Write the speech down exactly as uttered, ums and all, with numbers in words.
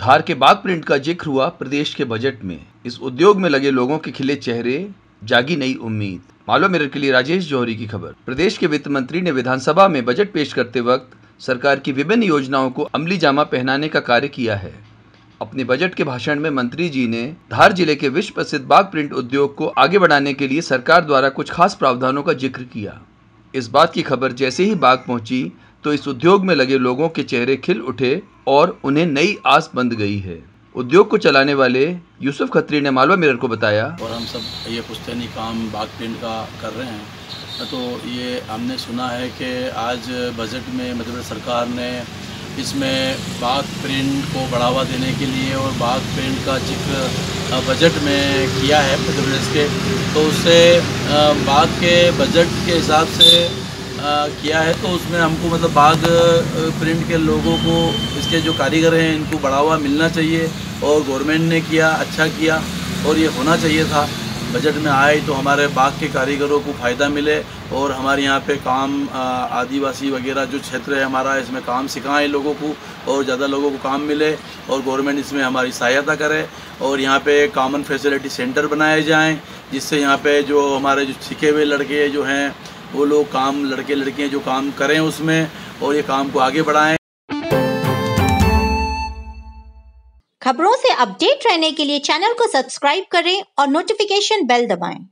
धार के बाग प्रिंट का जिक्र हुआ प्रदेश के बजट में। इस उद्योग में लगे लोगों के खिले चेहरे, जागी नई उम्मीद। मालवा मिरर के लिए राजेश जौहरी की खबर। प्रदेश के वित्त मंत्री ने विधानसभा में बजट पेश करते वक्त सरकार की विभिन्न योजनाओं को अमली जामा पहनाने का कार्य किया है। अपने बजट के भाषण में मंत्री जी ने धार जिले के विश्व प्रसिद्ध बाग प्रिंट उद्योग को आगे बढ़ाने के लिए सरकार द्वारा कुछ खास प्रावधानों का जिक्र किया। इस बात की खबर जैसे ही बाग पहुंची तो इस उद्योग में लगे लोगों के चेहरे खिल उठे और उन्हें नई आस बंध गई है। उद्योग को चलाने वाले यूसुफ खत्री ने मालवा मिरर को बताया, और हम सब ये पुश्तैनी काम बाग प्रिंट का कर रहे हैं, तो ये हमने सुना है कि आज बजट में मतलब सरकार ने इसमें बाग प्रिंट को बढ़ावा देने के लिए और बाग प्रिंट का जिक्र बजट में किया है मध्य प्रदेश के, तो उससे बाग के बजट के हिसाब से किया है, तो उसमें हमको मतलब बाग प्रिंट के लोगों को, इसके जो कारीगर हैं, इनको बढ़ावा मिलना चाहिए। और गवर्नमेंट ने किया, अच्छा किया, और ये होना चाहिए था, बजट में आए तो हमारे बाग के कारीगरों को फ़ायदा मिले और हमारे यहाँ पे काम, आदिवासी वगैरह जो क्षेत्र है हमारा, इसमें काम सिखाएं लोगों को और ज़्यादा लोगों को काम मिले और गवर्नमेंट इसमें हमारी सहायता करे। और यहाँ पे कॉमन फैसिलिटी सेंटर बनाए जाएं, जिससे यहाँ पे जो हमारे जो सीखे हुए लड़के जो हैं वो लोग काम, लड़के लड़कियाँ जो काम करें उसमें, और ये काम को आगे बढ़ाएँ। खबरों से अपडेट रहने के लिए चैनल को सब्सक्राइब करें और नोटिफिकेशन बेल दबाएं।